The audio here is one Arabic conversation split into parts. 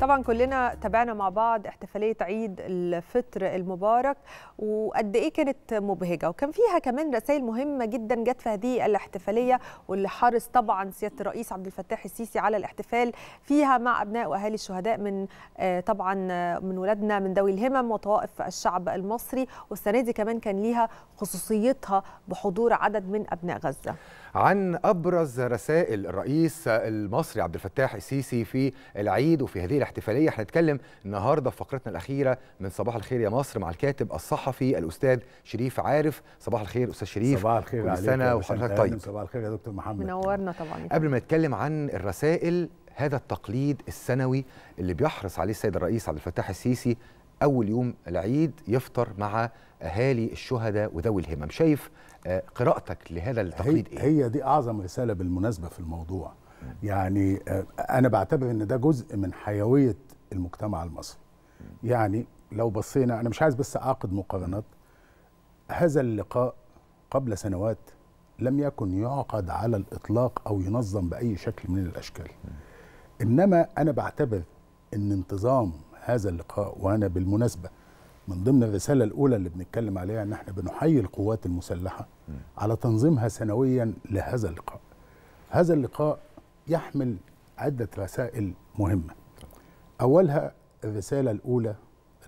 طبعا كلنا تابعنا مع بعض احتفالية عيد الفطر المبارك، وقد ايه كانت مبهجة، وكان فيها كمان رسائل مهمة جدا جت في هذه الاحتفالية، واللي حرص طبعا سيادة الرئيس عبد الفتاح السيسي على الاحتفال فيها مع ابناء واهالي الشهداء من طبعا من ولادنا من ذوي الهمم وطوائف الشعب المصري، والسنة دي كمان كان ليها خصوصيتها بحضور عدد من ابناء غزة. عن أبرز رسائل الرئيس المصري عبد الفتاح السيسي في العيد وفي هذه الاحتفالية هنتكلم النهاردة في فقرتنا الأخيرة من صباح الخير يا مصر مع الكاتب الصحفي الأستاذ شريف عارف. صباح الخير أستاذ شريف. صباح الخير عليك يا وحضرتك. طيب صباح الخير يا دكتور محمد، منورنا. طبعا قبل ما نتكلم عن الرسائل، هذا التقليد السنوي اللي بيحرص عليه السيد الرئيس عبد الفتاح السيسي أول يوم العيد يفطر مع أهالي الشهداء وذوي الهمم، شايف قراءتك لهذا التقليد إيه؟ هي دي أعظم رسالة بالمناسبة في الموضوع. يعني أنا بعتبر إن ده جزء من حيوية المجتمع المصري. يعني لو بصينا، أنا مش عايز بس أعقد مقارنات، هذا اللقاء قبل سنوات لم يكن يعقد على الإطلاق أو ينظم بأي شكل من الأشكال، إنما أنا بعتبر إن انتظام هذا اللقاء، وأنا بالمناسبة من ضمن الرسالة الأولى اللي بنتكلم عليها إن احنا بنحيي القوات المسلحة على تنظيمها سنويا لهذا اللقاء. هذا اللقاء يحمل عدة رسائل مهمة. أولها الرسالة الأولى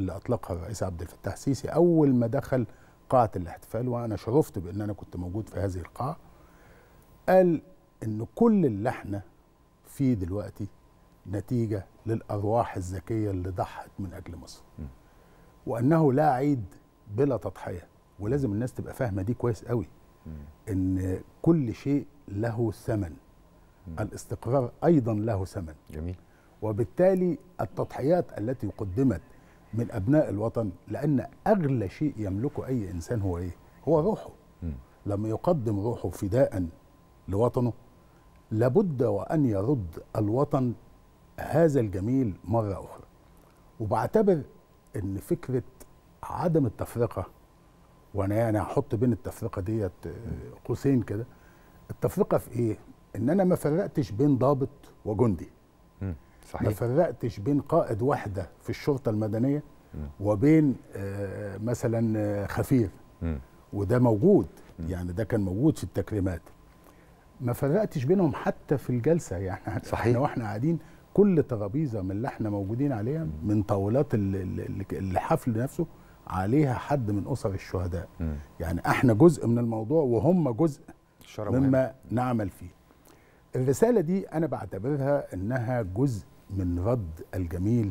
اللي أطلقها الرئيس عبد الفتاح السيسي أول ما دخل قاعة الاحتفال، وأنا شرفت بأن أنا كنت موجود في هذه القاعة. قال إن كل اللي احنا فيه دلوقتي نتيجة للأرواح الذكية اللي ضحت من أجل مصر، وأنه لا عيد بلا تضحية. ولازم الناس تبقى فاهمة دي كويس قوي، إن كل شيء له ثمن، الاستقرار أيضا له ثمن. جميل. وبالتالي التضحيات التي قدمت من أبناء الوطن، لأن أغلى شيء يملكه أي إنسان هو إيه؟ هو روحه. لما يقدم روحه فداء لوطنه لابد وأن يرد الوطن هذا الجميل مرة أخرى. وبعتبر إن فكرة عدم التفرقة، وأنا يعني هحط بين التفرقة ديت قوسين كده، التفرقة في إيه؟ إن أنا ما فرقتش بين ضابط وجندي. صحيح. ما فرقتش بين قائد وحدة في الشرطة المدنية وبين مثلا خفير، وده موجود، يعني ده كان موجود في التكريمات. ما فرقتش بينهم حتى في الجلسة، يعني صحيح. احنا واحنا قاعدين كل ترابيزه من اللي احنا موجودين عليها، من طاولات الحفل نفسه، عليها حد من اسر الشهداء. يعني احنا جزء من الموضوع وهم جزء مما نعمل فيه. الرساله دي انا بعتبرها انها جزء من رد الجميل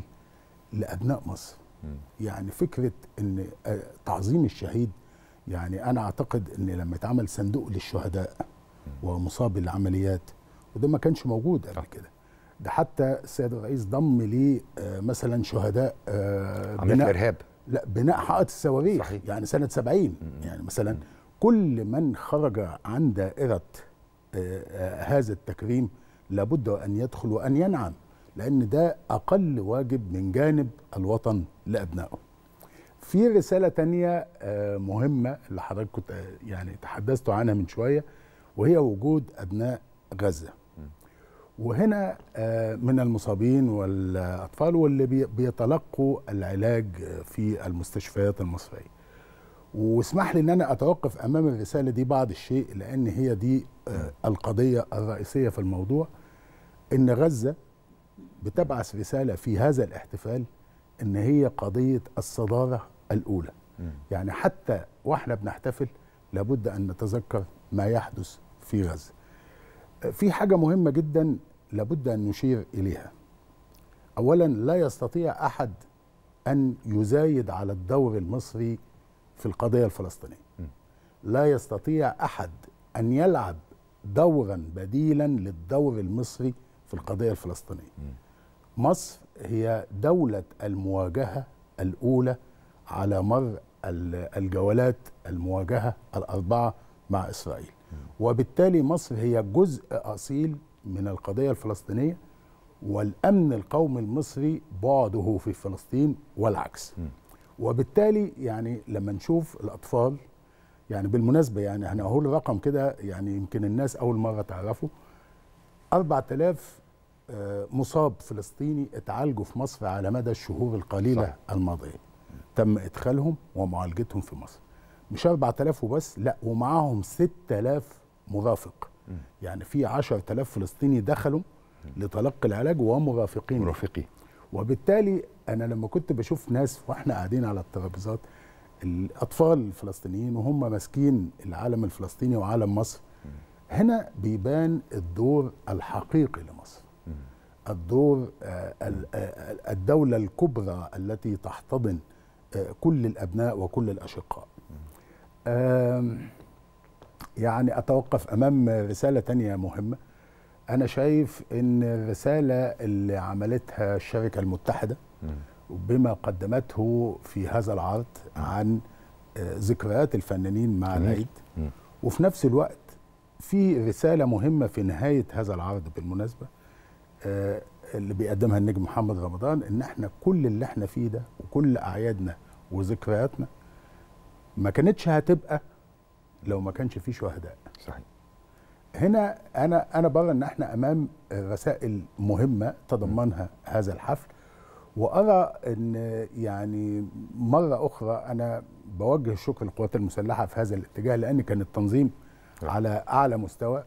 لابناء مصر. يعني فكره ان تعظيم الشهيد، يعني انا اعتقد ان لما اتعمل صندوق للشهداء ومصابي العمليات، وده ما كانش موجود قبل كده، ده حتى السيد الرئيس ضم ليه مثلا شهداء عمليات الارهاب، لا بناء حائط الصواريخ. صحيح. يعني سنه 70 يعني مثلا كل من خرج عن دائره هذا التكريم لابد ان يدخل وان ينعم، لان ده اقل واجب من جانب الوطن لابنائه. في رساله ثانيه مهمه اللي حضرتك كنت يعني تحدثتوا عنها من شويه، وهي وجود ابناء غزه. وهنا من المصابين والأطفال واللي بيتلقوا العلاج في المستشفيات المصرية. واسمح لي أن أنا أتوقف أمام الرسالة دي بعض الشيء، لأن هي دي القضية الرئيسية في الموضوع. إن غزة بتبعث رسالة في هذا الاحتفال إن هي قضية الصدارة الأولى. يعني حتى وإحنا بنحتفل لابد أن نتذكر ما يحدث في غزة. في حاجة مهمة جدا لابد أن نشير إليها. أولا، لا يستطيع أحد أن يزايد على الدور المصري في القضية الفلسطينية. لا يستطيع أحد أن يلعب دورا بديلا للدور المصري في القضية الفلسطينية. مصر هي دولة المواجهة الأولى على مر الجولات المواجهة الأربعة مع إسرائيل، وبالتالي مصر هي جزء أصيل من القضية الفلسطينية، والأمن القومي المصري بعده في فلسطين والعكس. وبالتالي يعني لما نشوف الأطفال، يعني بالمناسبة يعني أنا هقول رقم كده يعني يمكن الناس أول مرة تعرفه، 4000 مصاب فلسطيني اتعالجوا في مصر على مدى الشهور القليلة الماضية. تم إدخالهم ومعالجتهم في مصر. مش 4000 وبس، لا، ومعاهم 6000 مرافق. يعني في 10000 فلسطيني دخلوا لتلقي العلاج ومرافقين وبالتالي أنا لما كنت بشوف ناس وإحنا قاعدين على الترابيزات، الأطفال الفلسطينيين وهم ماسكين العالم الفلسطيني وعالم مصر، هنا بيبان الدور الحقيقي لمصر، الدور الدولة الكبرى التي تحتضن كل الأبناء وكل الأشقاء. يعني أتوقف أمام رسالة تانية مهمة. أنا شايف أن الرسالة اللي عملتها الشركة المتحدة بما قدمته في هذا العرض عن ذكريات الفنانين مع العيد، وفي نفس الوقت في رسالة مهمة في نهاية هذا العرض بالمناسبة اللي بيقدمها النجم محمد رمضان، ان احنا كل اللي احنا فيه ده وكل اعيادنا وذكرياتنا ما كانتش هتبقى لو ما كانش فيه شهداء. صحيح. هنا انا برى ان احنا امام رسائل مهمة تضمنها هذا الحفل، وارى ان يعني مرة اخرى انا بوجه الشكر للقوات المسلحة في هذا الاتجاه، لان كان التنظيم على اعلى مستوى.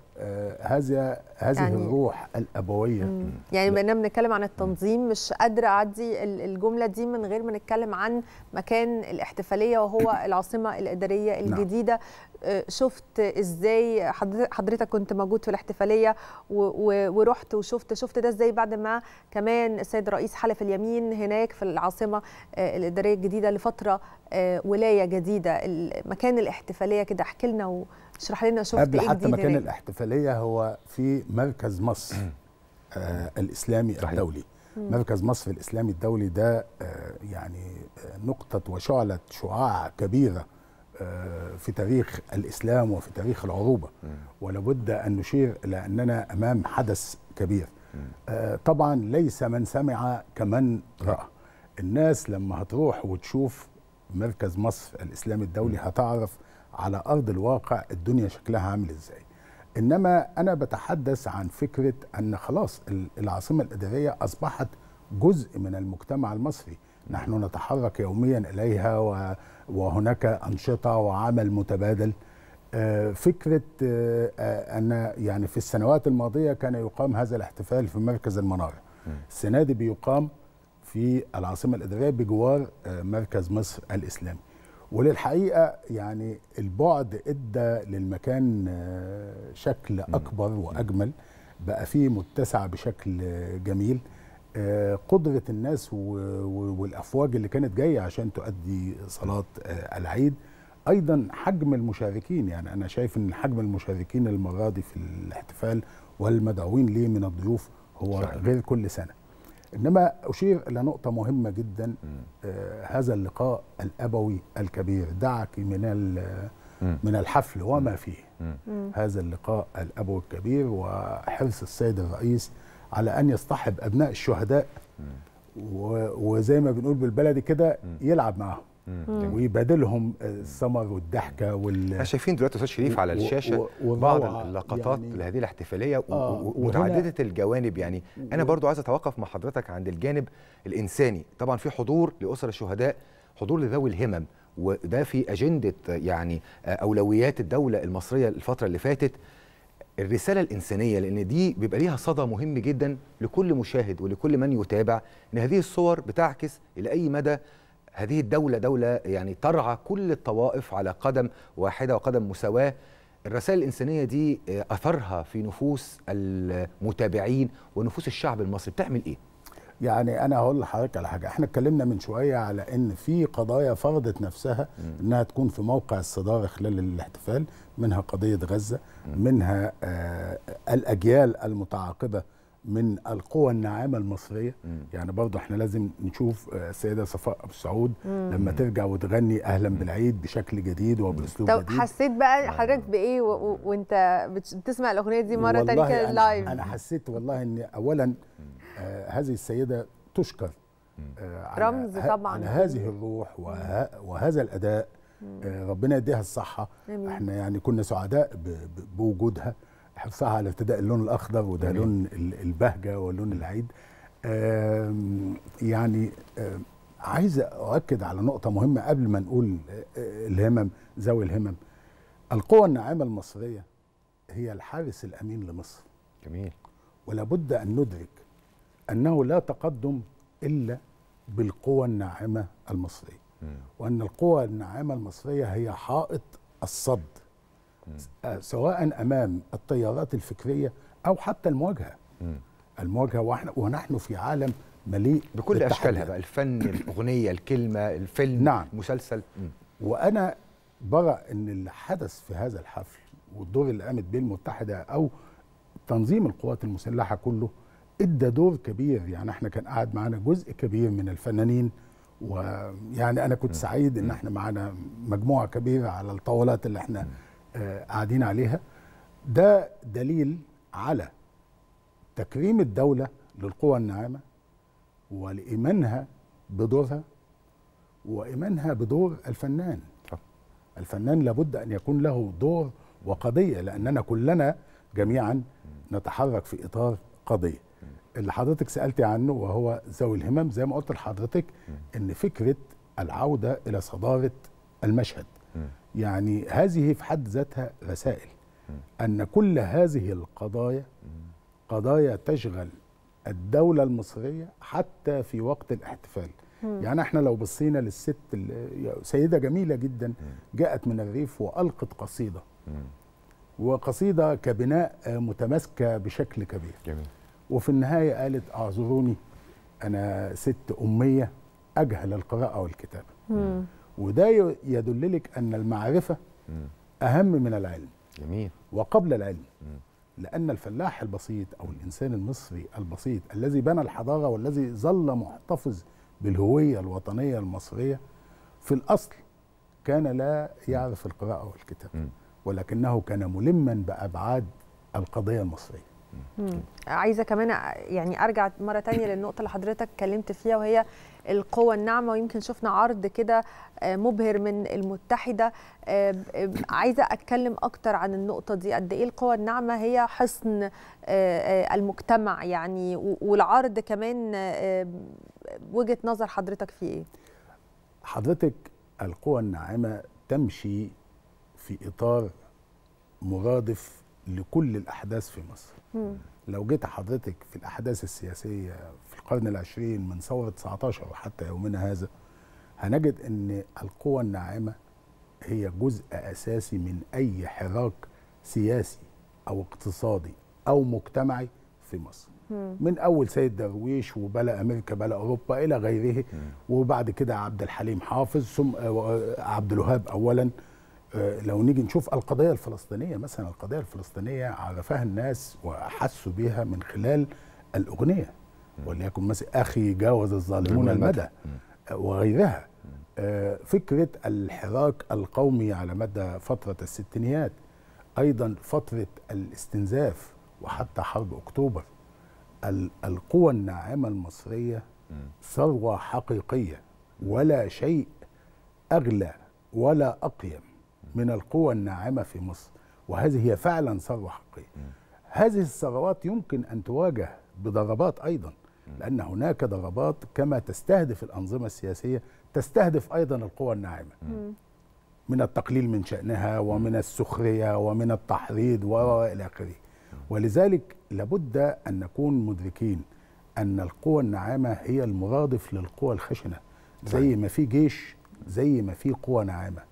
هذه يعني الروح الابويه. يعني بما اننا بنتكلم عن التنظيم، مش قادره اعدي الجمله دي من غير ما نتكلم عن مكان الاحتفاليه وهو العاصمه الاداريه الجديده. شفت ازاي حضرتك كنت موجود في الاحتفاليه ورحت وشفت ده ازاي بعد ما كمان السيد رئيس حلف اليمين هناك في العاصمه الاداريه الجديده لفتره ولايه جديده. مكان الاحتفاليه كده احكي لنا اشرح لنا شفت ايه جديد هناك. قبل حتى مكان الاحتفاليه هو في مركز مصر الاسلامي الدولي. مركز مصر الاسلامي الدولي ده يعني نقطه وشعله شعاع كبيره في تاريخ الاسلام وفي تاريخ العروبه، ولابد ان نشير الى اننا امام حدث كبير. طبعا ليس من سمع كمن راى. الناس لما هتروح وتشوف مركز مصر الاسلامي الدولي هتعرف على أرض الواقع الدنيا شكلها عامل إزاي. إنما أنا بتحدث عن فكرة أن خلاص العاصمة الإدارية أصبحت جزء من المجتمع المصري، نحن نتحرك يوميا إليها وهناك أنشطة وعمل متبادل. فكرة أن يعني في السنوات الماضية كان يقام هذا الاحتفال في مركز المنارة، السنة دي بيقام في العاصمة الإدارية بجوار مركز مصر الإسلامي. وللحقيقة يعني البعد ادى للمكان شكل أكبر وأجمل، بقى فيه متسع بشكل جميل. قدرة الناس والأفواج اللي كانت جاية عشان تؤدي صلاة العيد، أيضا حجم المشاركين. يعني أنا شايف أن حجم المشاركين المرة دي في الاحتفال والمدعوين ليه من الضيوف هو غير كل سنة. إنما أشير إلى نقطة مهمة جدا. هذا اللقاء الأبوي الكبير، دعك من الحفل وما فيه. هذا اللقاء الأبوي الكبير وحرص السيد الرئيس على أن يصطحب أبناء الشهداء وزي ما بنقول بالبلدي كده يلعب معهم ويبادلهم السمر والضحكه شايفين دلوقتي استاذ شريف على الشاشه بعض اللقطات يعني لهذه الاحتفاليه ومتعدده الجوانب. يعني انا برضو عايز اتوقف مع حضرتك عند الجانب الانساني. طبعا في حضور لاسر الشهداء، حضور لذوي الهمم، وده في اجنده يعني اولويات الدوله المصريه الفتره اللي فاتت، الرساله الانسانيه، لان دي بيبقى ليها صدى مهم جدا لكل مشاهد ولكل من يتابع، ان هذه الصور بتعكس الى اي مدى هذه الدولة دولة يعني ترعى كل الطوائف على قدم واحدة وقدم مساواة. الرسائل الإنسانية دي أثرها في نفوس المتابعين ونفوس الشعب المصري بتعمل إيه؟ يعني أنا هقول لحضرتك على حاجة. إحنا اتكلمنا من شوية على إن في قضايا فرضت نفسها إنها تكون في موقع الصدارة خلال الاحتفال، منها قضية غزة، منها الأجيال المتعاقبة من القوى الناعمه المصريه. يعني برضه احنا لازم نشوف السيده صفاء ابو السعود لما ترجع وتغني اهلا بالعيد بشكل جديد وباسلوب جديد. طب حسيت بقى حضرتك بايه وانت بتسمع الاغنيه دي مره ثانيه كده لايف؟ انا حسيت والله ان اولا هذه السيده تشكر رمز طبعا على هذه الروح وهذا الاداء. ربنا يديها الصحه. احنا يعني كنا سعداء بوجودها. حفها على ابتداء اللون الاخضر، وده لون البهجه ولون العيد. يعني عايز اؤكد على نقطه مهمه قبل ما نقول الهمم ذوي الهمم. القوة الناعمة المصرية هي الحارس الأمين لمصر. جميل. ولا بد أن ندرك أنه لا تقدم إلا بالقوة الناعمة المصرية، وأن القوة الناعمة المصرية هي حائط الصد، سواء أمام التيارات الفكرية أو حتى المواجهة. المواجهة، ونحن في عالم مليء بكل أشكالها بقى، الفن، الأغنية، الكلمة، الفيلم، نعم، المسلسل. وأنا برأى أن اللي حدث في هذا الحفل والدور اللي قامت به المتحدة أو تنظيم القوات المسلحة كله إدى دور كبير. يعني إحنا كان قاعد معنا جزء كبير من الفنانين، ويعني أنا كنت سعيد إن إحنا معنا مجموعة كبيرة على الطاولات اللي إحنا قاعدين عليها. ده دليل على تكريم الدولة للقوى الناعمة ولإيمانها بدورها وإيمانها بدور الفنان. الفنان لابد أن يكون له دور وقضية، لأننا كلنا جميعا نتحرك في إطار قضية. اللي حضرتك سألتي عنه وهو ذوي الهمم، زي ما قلت لحضرتك أن فكرة العودة إلى صدارة المشهد، يعني هذه في حد ذاتها رسائل أن كل هذه القضايا قضايا تشغل الدولة المصرية حتى في وقت الاحتفال. يعني احنا لو بصينا للست، سيدة جميلة جدا جاءت من الريف وألقت قصيدة، وقصيدة كبناء متماسكة بشكل كبير. جميل. وفي النهاية قالت اعذروني أنا ست أمية أجهل القراءة والكتابة. وده يدللك أن المعرفة أهم من العلم. جميل. وقبل العلم، لأن الفلاح البسيط أو الإنسان المصري البسيط الذي بنى الحضارة والذي ظل محتفظ بالهوية الوطنية المصرية في الأصل كان لا يعرف القراءة والكتابة، ولكنه كان ملما بأبعاد القضية المصرية. عايزة كمان يعني أرجع مرة تانية للنقطة اللي حضرتك اتكلمت فيها، وهي القوة الناعمة. ويمكن شفنا عرض كده مبهر من المتحدة. عايزة أتكلم أكتر عن النقطة دي، قد إيه القوة الناعمة هي حصن المجتمع يعني. والعرض كمان وجهة نظر حضرتك في إيه؟ حضرتك القوة الناعمة تمشي في إطار مرادف لكل الأحداث في مصر. لو جيت حضرتك في الأحداث السياسية في القرن العشرين من ثورة 19 وحتى يومنا هذا، هنجد أن القوة الناعمة هي جزء أساسي من أي حراك سياسي أو اقتصادي أو مجتمعي في مصر. من أول سيد درويش وبلا أمريكا بلا أوروبا إلى غيره، وبعد كده عبد الحليم حافظ ثم عبد الوهاب أولا. لو نيجي نشوف القضية الفلسطينية مثلا، القضية الفلسطينية عرفها الناس وحسوا بها من خلال الأغنية، وليكن مثلا أخي جاوز الظالمون المدى وغيرها. فكرة الحراك القومي على مدى فترة الستينيات، أيضا فترة الاستنزاف وحتى حرب أكتوبر. القوى الناعمة المصرية ثروة حقيقية، ولا شيء أغلى ولا أقيم من القوى الناعمة في مصر، وهذه هي فعلا ثروة حقيقية. هذه الثروات يمكن أن تواجه بضربات أيضا، لأن هناك ضربات كما تستهدف الأنظمة السياسية تستهدف أيضا القوى الناعمة، من التقليل من شأنها ومن السخرية ومن التحريض وإلى آخره. ولذلك لابد أن نكون مدركين أن القوى الناعمة هي المرادف للقوى الخشنة. زي ما في جيش زي ما في قوى ناعمة،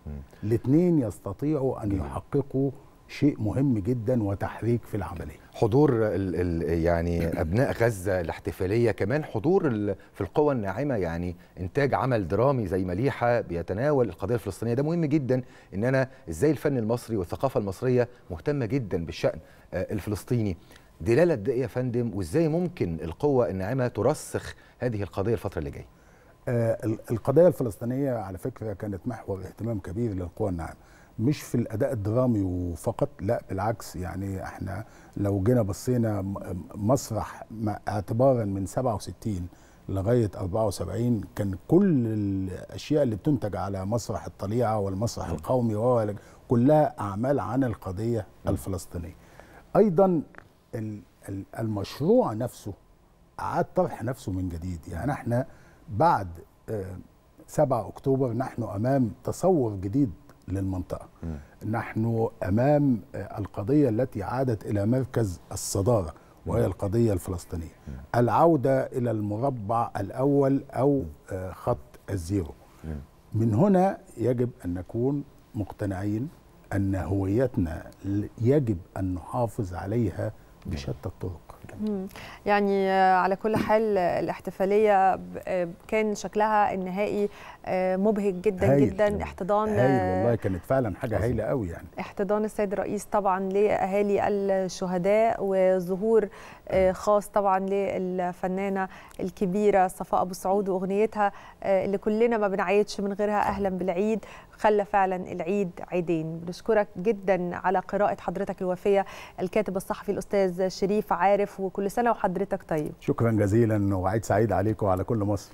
الاثنين يستطيعوا أن يحققوا شيء مهم جدا وتحريك في العملية. حضور يعني أبناء غزة الاحتفالية، كمان حضور في القوى الناعمة، يعني إنتاج عمل درامي زي مليحه بيتناول القضية الفلسطينية. ده مهم جدا، إن أنا إزاي الفن المصري والثقافة المصرية مهتمة جدا بالشأن الفلسطيني. دلالة ده إيه يا فندم، وإزاي ممكن القوى الناعمة ترسخ هذه القضية الفترة اللي جاية؟ القضية الفلسطينية على فكرة كانت محور اهتمام كبير للقوى الناعمة، مش في الأداء الدرامي وفقط، لا بالعكس. يعني احنا لو جينا بصينا مسرح اعتبارا من 67 لغاية 74 كان كل الأشياء اللي بتنتج على مسرح الطليعة والمسرح القومي كلها أعمال عن القضية الفلسطينية. ايضا المشروع نفسه اعاد طرح نفسه من جديد. يعني احنا بعد 7 اكتوبر نحن امام تصور جديد للمنطقه. نحن امام القضيه التي عادت الى مركز الصداره وهي القضيه الفلسطينيه. العوده الى المربع الاول او خط الزيرو. من هنا يجب ان نكون مقتنعين ان هويتنا يجب ان نحافظ عليها بشتى الطرق. يعني على كل حال الاحتفالية كان شكلها النهائي مبهج جدا جدا. احتضان والله كانت فعلا حاجة هايلة قوي. يعني احتضان السيد الرئيس طبعا لأهالي الشهداء، وظهور خاص طبعا للفنانة الكبيرة صفاء ابو السعود وأغنيتها اللي كلنا ما بنعيدش من غيرها أهلا بالعيد، خلى فعلا العيد عيدين. بنشكرك جدا على قراءة حضرتك الوفية الكاتب الصحفي الأستاذ شريف عارف، وكل سنة وحضرتك طيب. شكرا جزيلا وعيد سعيد عليكم وعلى كل مصر.